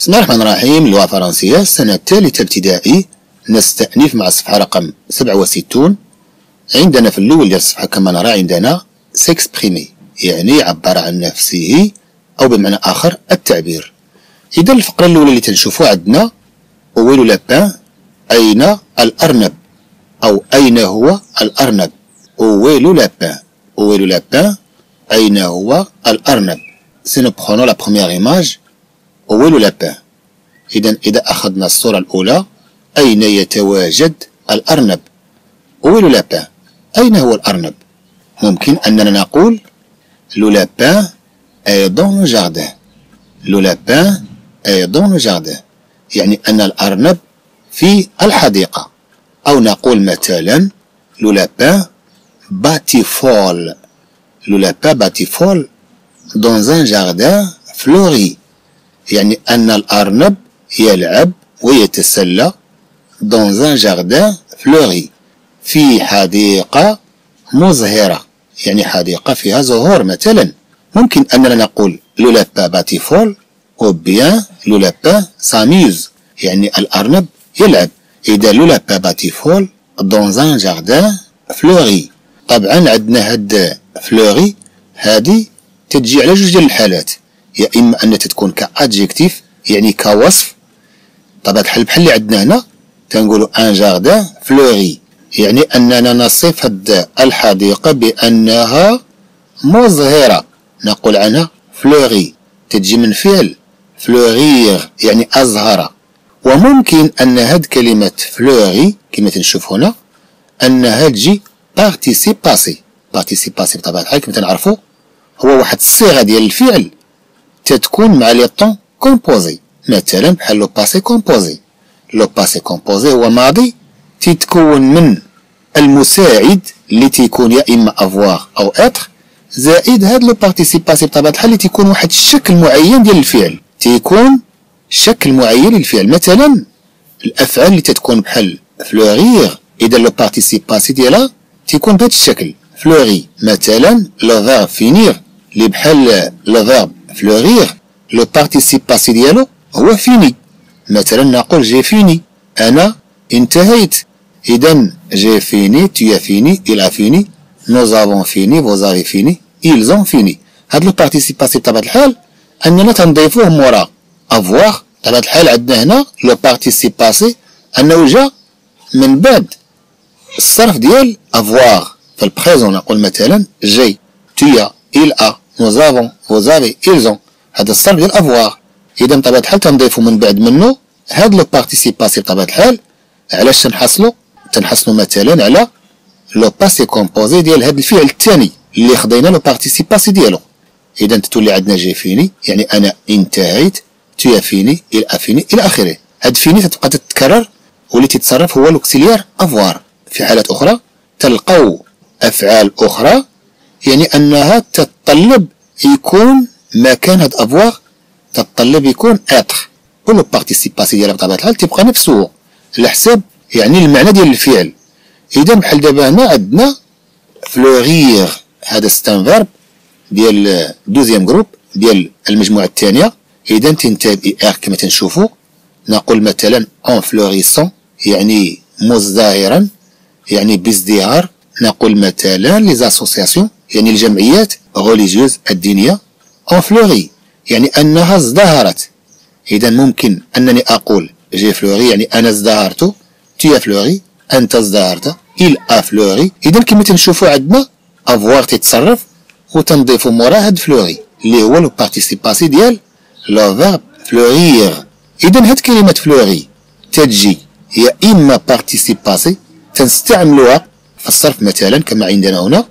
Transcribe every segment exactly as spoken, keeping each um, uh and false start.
بسم الله الرحمن الرحيم. اللغة الفرنسية السنة الثالثة ابتدائي، نستأنف مع الصفحة رقم سبعة وستين. عندنا في الأول ديال الصفحة كما نرى عندنا سيكسبريمي، يعني عبر عن نفسه أو بمعنى آخر التعبير. إذا الفقرة الأولى اللي تنشوفوها عندنا ويلو لابان، أين الأرنب أو أين هو الأرنب. ويلو لابان، ويلو لابان، أين هو الأرنب. سي نو بخونو لا بخومييغ إيماج، ويلو لابان. إذا إذا أخذنا الصورة الأولى، أين يتواجد الأرنب؟ ويلو لابان، أين هو الأرنب؟ ممكن أننا نقول لو لابان أي دون لو جاردان، لو لابان أي دون لو جاردان، يعني أن الأرنب في الحديقة. أو نقول مثلا لو لابان باتيفول، لو لابان باتيفول دون ان جاردان فلوري، يعني أن الأرنب يلعب ويتسلى دون ان جاردان فلوري، في حديقة مزهرة، يعني حديقة فيها زهور مثلا. ممكن أننا نقول لو لابان باتيفول أو بيان لو لابان ساميوز، يعني الأرنب يلعب. إذا لو لابان باتيفول دون ان جاردان فلوري. طبعا عندنا هاد فلوري هادي تتجي على جوج ديال الحالات، يا إما أن تتكون كأدجيكتيف يعني كوصف، طبعا الحل بحال اللي عندنا هنا تنقولو أن جاردان فلوري، يعني أننا نصف هاد الحديقة بأنها مزهرة، نقول عنها فلوري، تتجي من فعل فلوريغ يعني أزهرة. وممكن أن هاد كلمة فلوري كما تنشوف هنا أنها تجي بارتيسيب باسي. بارتيسيب باسي بطبيعة الحال كما تنعرفو هو واحد الصيغة ديال الفعل تتكون مع لي طون كومبوزي، مثلا بحال لو باسي كومبوزي. لو باسي كومبوزي هو ماضي تتكون من المساعد اللي تيكون يا إما أفواغ أو إتر، زائد هاد لو بارتيسيب باسي بطبيعة الحال اللي تيكون واحد الشكل معين ديال الفعل، تيكون شكل معين للفعل. مثلا الأفعال اللي تتكون بحال فلوغيغ، إذا لو بارتيسيب باسي ديالها تيكون بهاد الشكل فلوري. مثلا لو فيرب فينير اللي بحال لو فيرب فلوريغ، لو بارتيسيب باسي ديالو هو فيني. مثلا نقول جي فيني، أنا انتهيت. إذا جي فيني، تي فيني، إل فيني، نوز افون فيني، فوز افي فيني، إلز اون فيني. هاد لو بارتيسيب باسي بطبيعة الحال أننا تنضيفوه مورا أفواغ. بطبيعة الحال عندنا هنا لو بارتيسيب باسي أنه جا من بعد الصرف ديال أفواغ. في البريزون نقول مثلا جي، تي، إل أ، نوز افون، فوز افي، إلزون، هذا الصرف ديال أفواغ. إذا بطبيعة الحال تنضيفو من بعد منو هاد لو بارتيسيب باسي بطبيعة الحال. علاش تنحصلو؟ تنحصلو مثلا على لو باسي كومبوزي ديال هاد الفعل الثاني اللي خدينا لو بارتيسيب باسي ديالو. إذا تتولي عندنا جي فيني، يعني أنا انتهيت، تي فيني، إل فيني، إلى آخره. هاد فيني تتبقى تتكرر، واللي تتصرف هو لوكسيليار أفوار. في حالات أخرى تلقاو أفعال أخرى يعني أنها تتطلب يكون مكان هاد أفواغ تتطلب يكون إتر، ولو بارتيسيب باسي ديالها بطبيعة الحال تبقى نفسه على حساب يعني المعنى ديال الفعل. إذا بحال دابا هنا عندنا فلوغيغ، هذا ستان فيرب ديال دوزيام جروب ديال المجموعة الثانية، إذا تنتهي بإيغ كما تنشوفو. نقول مثلا أون فلوريسون، يعني مزدهرا، يعني بازدهار. نقول مثلا لي زاسوسياسيون، يعني الجمعيات غوليجيوز الدينية، أون فلوري يعني أنها ازدهرت. إذا ممكن أنني أقول جي فلوري يعني أنا ازدهرت، تي فلوري أنت ازدهرت، إل أفلوري. إذا كما تنشوفو عندنا أفوار تتصرف وتنضيفو مورا هاد فلوري اللي هو لو بارتيسيب باسي ديال لو فيرب فلوريغ. إذا هاد كلمة فلوري تتجي يا إما بارتيسيب باسي تنستعملوها في الصرف مثلا كما عندنا هنا،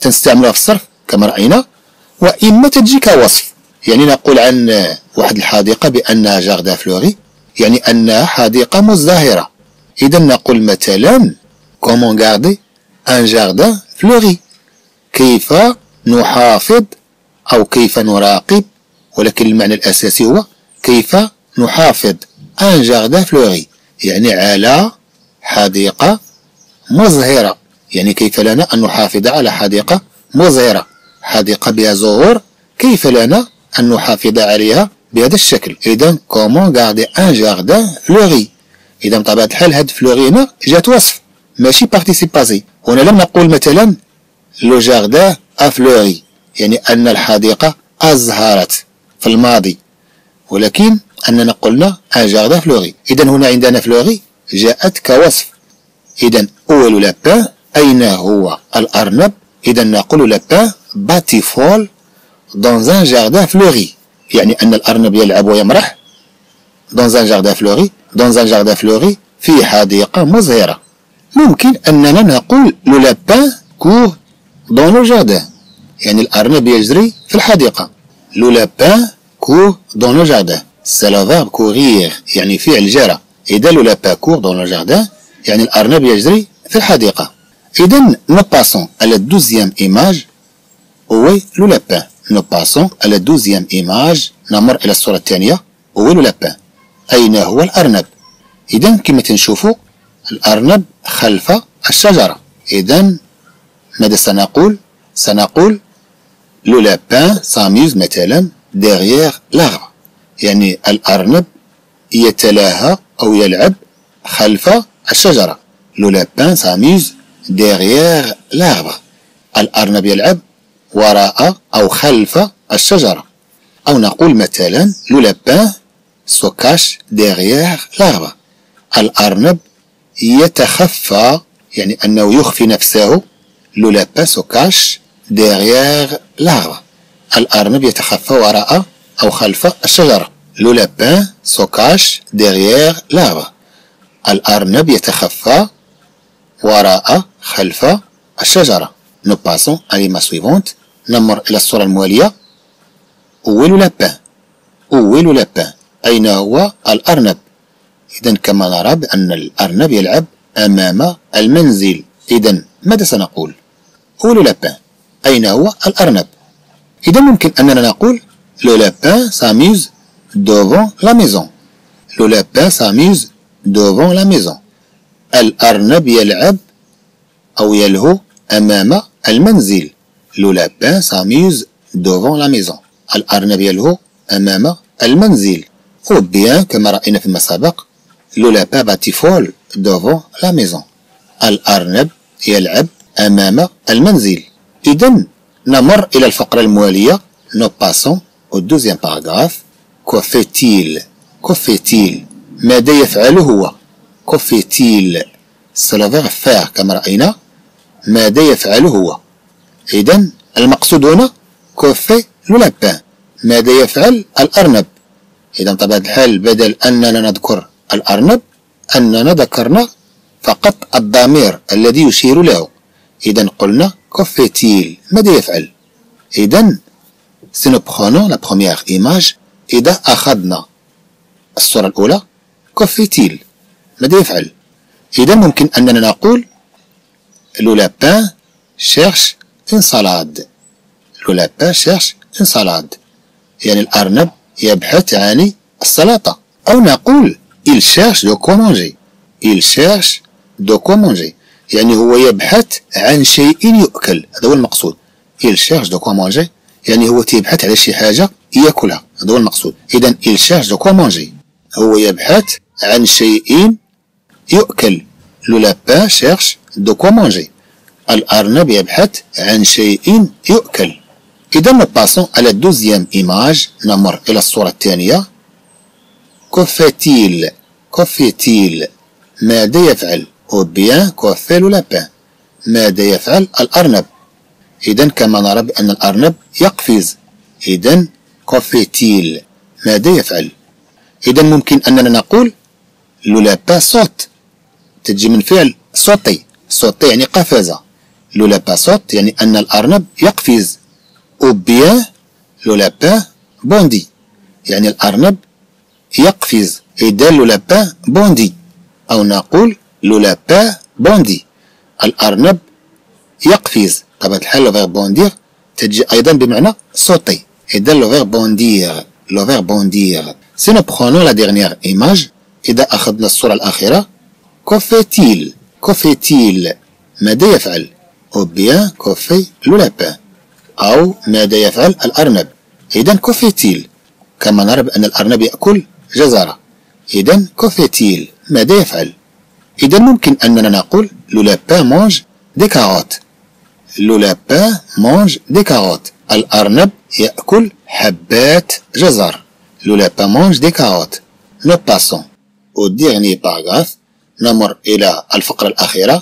تنستعملوها في الصرف كما رأينا، وإما تتجي كوصف، يعني نقول عن واحد الحديقة بأنها جاردان فلوري، يعني أنها حديقة مزدهرة. إذا نقول مثلا كومون غاردي أن جاردان فلوري، كيف نحافظ أو كيف نراقب، ولكن المعنى الأساسي هو كيف نحافظ أن جاردان فلوري، يعني على حديقة مزهرة، يعني كيف لنا أن نحافظ على حديقة مزهرة، حديقة بها زهور، كيف لنا أن نحافظ عليها بهذا الشكل. اذا كومون غاردي ان جاردان فلوري، اذا بطبيعه الحال هاد فلوري هنا جات وصف ماشي بارتيسيب بازي. هنا لم نقول مثلا لو جاردان افلوري يعني ان الحديقه ازهرت في الماضي، ولكن اننا قلنا ان جاردان فلوري. اذا هنا عندنا فلوري جاءت كوصف. اذا اول لابان اين هو؟ الارنب. اذا نقول لابان باتيفول دون ان جاردان فلوري، يعني أن الأرنب يلعب ويمرح دون ان جاردان فلوري، دون ان جاردان فلوري في حديقة مزهرة. ممكن أننا نقول لو لابان كور دون لو جاردان، يعني الأرنب يجري في الحديقة. لو لابان كور دون لو جاردان، سلافار كورير يعني فعل جرى. إذا لو لابان كور دون لو جاردان يعني الأرنب يجري في الحديقة. إذا نو باسون على دوزيام إيماج وي لو لابان. نو باسون على دوزيام إيماج، نمر إلى الصورة الثانية وي لو لابان. أين هو الأرنب؟ إذا كما تنشوفوا الأرنب خلف الشجرة. إذا ماذا سنقول؟ سنقول لو لابان ساميوز مثلا ديغييغ لاغبر، يعني الأرنب يتلاهى أو يلعب خلف الشجرة. لو لابان ساميوز ديغييغ لاغبر، الأرنب يلعب وراء أو خلف الشجرة. أو نقول مثلا لو لابان سو كاش ديغييغ لاغبر، الأرنب يتخفى يعني أنه يخفي نفسه. لو لابان سو كاش ديغييغ لاغبر، الأرنب يتخفى وراء أو خلف الشجرة. لو لابان سو كاش ديغييغ لاغبر، الأرنب يتخفى وراء خلف الشجرة. نو باسون أليما سويفونت، نمر إلى الصورة الموالية وي لو لابان. وي لو لابان أين هو الأرنب؟ إذا كما نرى بأن الأرنب يلعب أمام المنزل. إذا ماذا سنقول؟ وي لو لابان أين هو الأرنب؟ إذا ممكن أننا نقول لو لابان ساميوز دوفون لا ميزون. لو لابان ساميوز دوفون لا ميزون، الأرنب يلعب أو يلهو أمام المنزل. لو لابان ساميوز دوفون لا ميزون، الأرنب يلهو أمام المنزل. أو بيان كما رأينا فيما سبق لو لابان باتيفول دوفون لا ميزون، الأرنب يلعب أمام المنزل. إذا نمر إلى الفقرة الموالية. نو باسون أو دوزيام باراغراف. كوفيتيل، كوفيتيل ماذا يفعل هو؟ كوفيتيل سلافير فار كما رأينا، ماذا يفعل هو؟ إذا المقصود هنا كوفي لو لابان، ماذا يفعل الأرنب؟ إذا بطبيعة الحال بدل أننا نذكر الأرنب أننا ذكرنا فقط الضمير الذي يشير له. إذا قلنا كوفيتيل ماذا يفعل؟ إذا سي نو بخونو لا بخومييغ إيماج، إذا أخذنا الصورة الأولى كوفيتيل ماذا يفعل؟ إذا ممكن أننا نقول لو لابان شيرش اون سالاد. لو لابان شيرش اون سالاد، يعني الأرنب يبحث عن السلطة. أو نقول إل شيرش دو كومونجي. إل شيرش دو كومونجي، يعني هو يبحث عن شيء يؤكل. هذا هو المقصود. إل شيرش دو كومونجي يعني هو تيبحث على شي حاجة يأكلها. هذا هو المقصود. إذا إل شيرش دو كومونجي، هو يبحث عن شيء يؤكل. لو لابان شيرش دو كوا مونجي، الأرنب يبحث عن شيء يؤكل. إذا نو باسون على دوزيام إيماج، نمر إلى الصورة الثانية. كوفيتيل، كوفيتيل ماذا يفعل؟ أو بيان كوفي لو لابان، ماذا يفعل الأرنب؟ إذا كما نرى بأن الأرنب يقفز. إذا كوفيتيل ماذا يفعل؟ إذا ممكن أننا نقول لو لابان صوت، تجي من فعل صوتي. صوتي يعني قفز. لو لابان صوت يعني أن الأرنب يقفز. أو بيان لو لابان بوندي، يعني الأرنب يقفز. إذا لو لابان بوندي، أو نقول لو لابان بوندي، الأرنب يقفز. طبعا الحال لو فيغ بونديغ تجي أيضا بمعنى صوتي. إذا لو فيغ بونديغ، لو فيغ بونديغ. سي نو بخونو لا ديغنييغ إيماج، إذا أخذنا الصورة الأخيرة كوفيتيل، كوفيتيل ماذا يفعل؟ أو بيان كوفي لو لابان، أو ماذا يفعل الأرنب؟ إذا كوفيتيل، كما نرى بأن الأرنب يأكل جزرة. إذن كوفيتيل، ماذا يفعل؟ إذن ممكن أننا نقول لو لابان مونج دي كاروت. لو لابان مونج دي كاروت، الأرنب يأكل حبات جزر. لو لابان مونج دي كاروت. نو باسون أو ديرني باراغراف، نمر إلى الفقرة الأخيرة.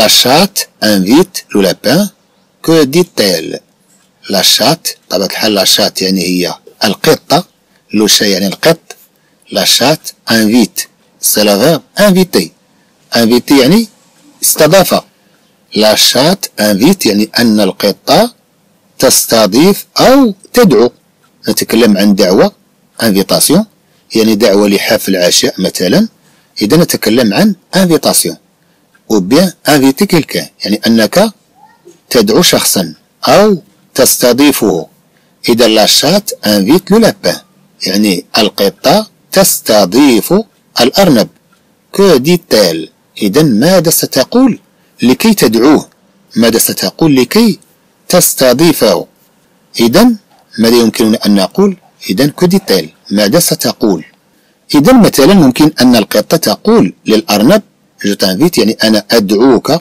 La chatte invite le lapin. Que dit-elle? La chatte، طبعا الحال la chatte يعني هي القطة، لو شا يعني القط. La chatte invite، c'est le verbe inviter. Inviter يعني استضافة. La chatte invite يعني أن القطة تستضيف أو تدعو. نتكلم عن دعوة، invitation، يعني دعوة لحفل عشاء مثلا. إذا نتكلم عن invitation. أو بيان انفيتي كيلكان، يعني أنك تدعو شخصا أو تستضيفه. إذا لا شات انفيت لو لابان، يعني القطة تستضيف الأرنب. كو ديتيل، إذا ماذا ستقول لكي تدعوه؟ ماذا ستقول لكي تستضيفه؟ إذا ماذا يمكننا أن نقول؟ إذا كو ديتيل، ماذا ستقول؟ إذا مثلا ممكن أن القطة تقول للأرنب جو تانفيت، يعني أنا أدعوك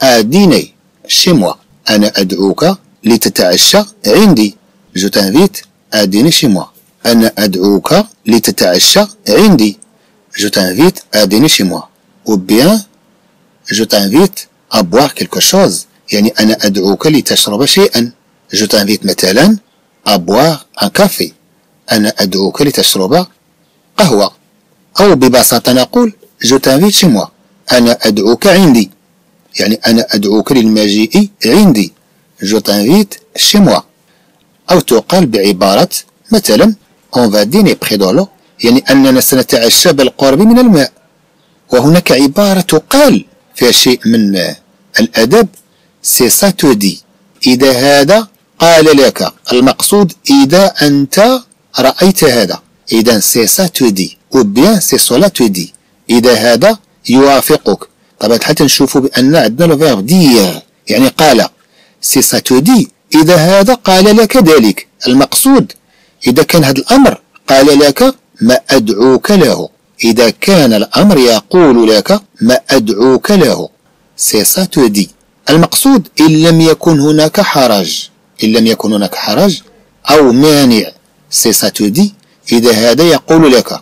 أديني شموا، أنا أدعوك لتتعشى عندي. جو تانفيت أديني شموا، أنا أدعوك لتتعشى عندي. جو تانفيت أديني شموا. أو بيان جو تانفيت أبوار كيلكو شوز، يعني أنا أدعوك لتشرب شيئا. جو تانفيت مثلا أبوار أن كافي، أنا أدعوك لتشرب قهوة. أو ببساطة نقول جو تانفيت شي موا، أنا أدعوك عندي، يعني أنا أدعوك للمجيء عندي. جو تانفيت شي موا. أو تقال بعبارة مثلا أون فا ديني بخي دولو، يعني أننا سنتعشى بالقرب من الماء. وهناك عبارة تقال فيها شيء من الأدب، سي سا تو دي، إذا هذا قال لك. المقصود إذا أنت رأيت هذا. إذا سي سا تو دي أو بيان سي سولا تو دي، إذا هذا يوافقك. طبعا حتى نشوفوا بأن عندنا لو فيرب دير، يعني قال. سي سا تو دي، إذا هذا قال لك ذلك. المقصود إذا كان هذا الأمر قال لك ما أدعوك له. إذا كان الأمر يقول لك ما أدعوك له. سي سا تو دي. المقصود إن لم يكن هناك حرج، إن لم يكن هناك حرج أو مانع. سي سا تو دي، إذا هذا يقول لك.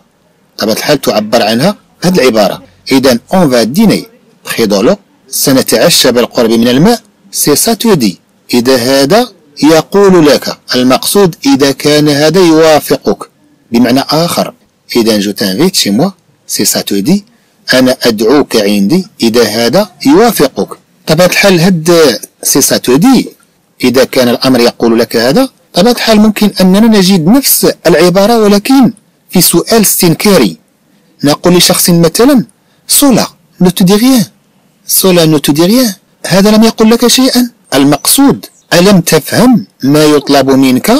طبعا الحال تعبر عنها هذه العبارة. إذا أون فا ديني بخي دولو، سنتعشى بالقرب من الماء. سي سا تو دي، إذا هذا يقول لك. المقصود إذا كان هذا يوافقك. بمعنى آخر، إذا جو تانفيت شي موا، سي سا تو دي، أنا أدعوك عندي، إذا هذا يوافقك. طبعا الحال هاد سي سا تو دي، إذا كان الأمر يقول لك هذا. طبعا الحال ممكن أننا نجد نفس العبارة ولكن في سؤال استنكاري. نقول لشخص مثلا سولا نو تو دي ريان، سولا نو تو دي ريان، هذا لم يقل لك شيئا. المقصود ألم تفهم ما يطلب منك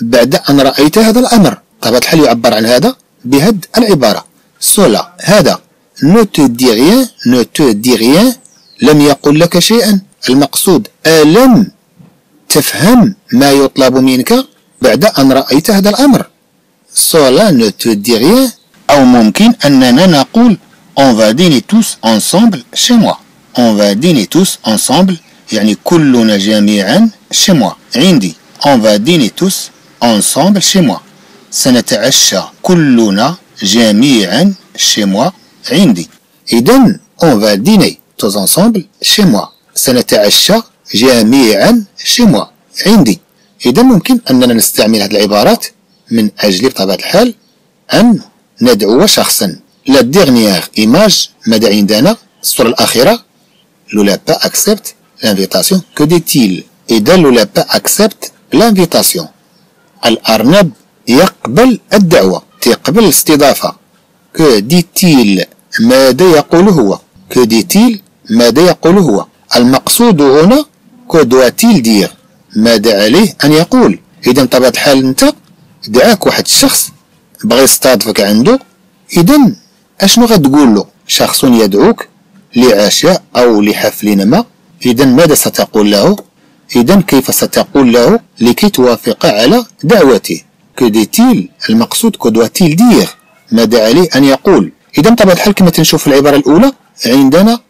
بعد أن رأيت هذا الأمر. طبعا الحال يعبر عن هذا بهد العبارة سولا، هذا نو تو دي ريان، نو تو دي ريان، لم يقل لك شيئا. المقصود ألم تفهم ما يطلب منك بعد أن رأيت هذا الأمر. سولا نو تو دي ريان. أو ممكن أننا نقول on va dîner tous ensemble chez moi. on va dîner tous ensemble، يعني كلنا جميعا chez moi، عندي. on va dîner tous ensemble chez moi، سنتعشى كلنا جميعا chez moi، عندي. إذن on va dîner tous ensemble chez moi، سنتعشى جميعا chez moi، عندي. إذن ممكن أننا نستعمل هذه العبارات من أجل بطبيعة الحال أن ندعو شخصا. لا ديغنييغ ايماج، ماذا عندنا؟ الصورة الأخيرة. لو لابان أكسبت لانفيتاسيون كو دي تيل. إذا لو لابان أكسبت لانفيتاسيون، الأرنب يقبل الدعوة، تقبل الاستضافة. كو دي تيل، ماذا يقول هو؟ كو دي تيل، ماذا يقول هو؟ المقصود هنا كو دوا تيل دير، ماذا عليه أن يقول. إذا بطبيعة الحال أنت دعاك واحد الشخص بغى يستضيفك عنده، إذا أشنو غتقول له؟ شخص يدعوك لعشاء أو لحفل ما، إذا ماذا ستقول له؟ إذن كيف ستقول له لكي توافق على دعوته؟ Que dit-il? المقصود que doit-il dire? ماذا عليه أن يقول؟ إذا بطبيعة الحال كما تنشوف العبارة الأولى عندنا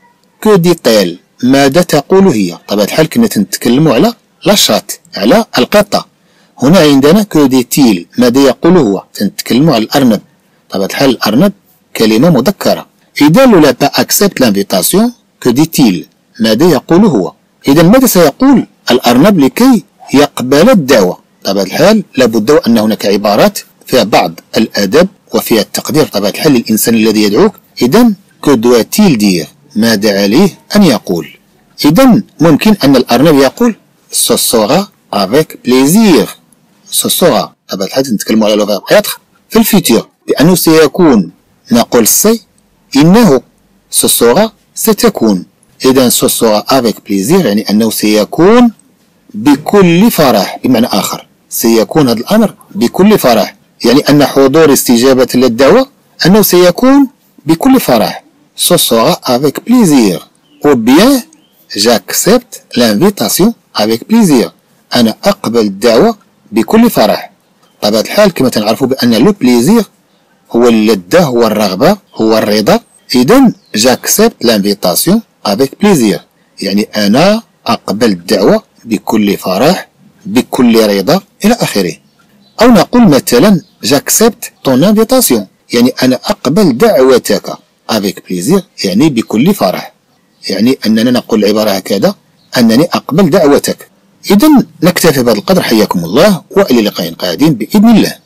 que dit-elle ماذا تقول هي؟ طبعا الحال كنا تنتكلموا على لاشات على القطة. هنا عندنا que dit-il ماذا يقول هو؟ تنتكلموا على الأرنب. طبعا الحال الأرنب كلمة مذكرة. إذا لو لا accepte l'invitation que dit-il ماذا يقول هو؟ إذا ماذا سيقول الأرنب لكي يقبل الدعوة؟ طبعا الحال لابد أن هناك عبارات فيها بعض الأدب وفيها التقدير طبعا الحال للإنسان الذي يدعوك. إذا que doit-il dire ماذا عليه أن يقول؟ إذا ممكن أن الأرنب يقول ce sera avec plaisir. ce sera طبعا الحال نتكلموا على لغة être في الفيتير لأنه سيكون. نقول سي إنه ce sera ستكون. إذا ce sera avec plaisir يعني أنه سيكون بكل فرح. بمعنى آخر سيكون هذا الأمر بكل فرح يعني أن حضور استجابة للدعوة أنه سيكون بكل فرح. ce sera avec plaisir ou bien j'accepte l'invitation avec plaisir أنا أقبل الدعوة بكل فرح. طبعا الحال كما تنعرفوا بأن لو بليزير هو اللذة هو الرغبة هو الرضا. إذا j'accepte l'invitation avec plaisir يعني أنا أقبل الدعوة بكل فرح بكل رضا إلى آخره. أو نقول مثلا j'accepte ton invitation يعني أنا أقبل دعوتك. avec plaisir يعني بكل فرح يعني أننا نقول العبارة هكذا أنني أقبل دعوتك. إذن نكتفي بهذا القدر. حياكم الله وإلى لقاء قادم بإذن الله.